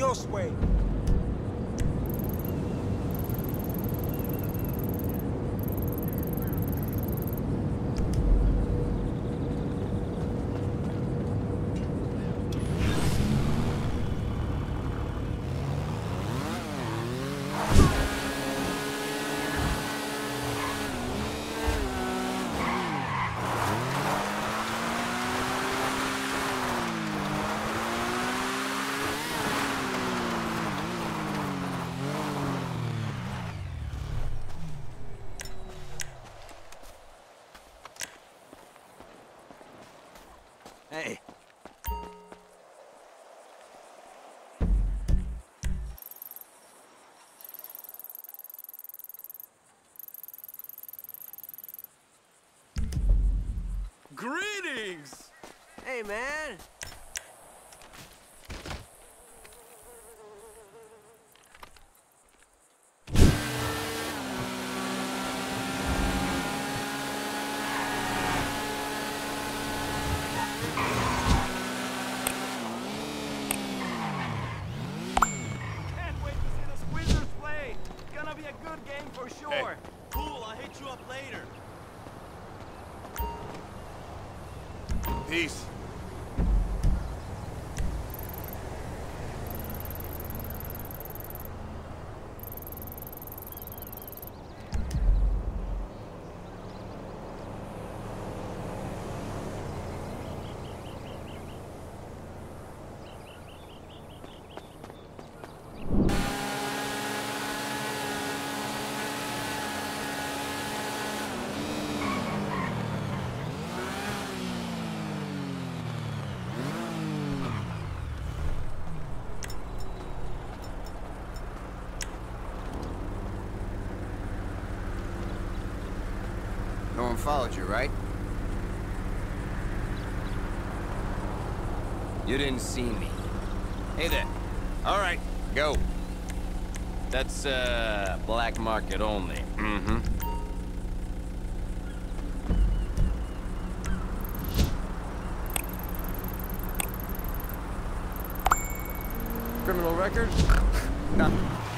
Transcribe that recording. your sway. Hey. Greetings! Hey, man. Peace. No one followed you, right? You didn't see me. Hey there. All right, go. That's, black market only. Mm-hmm. Criminal record? No.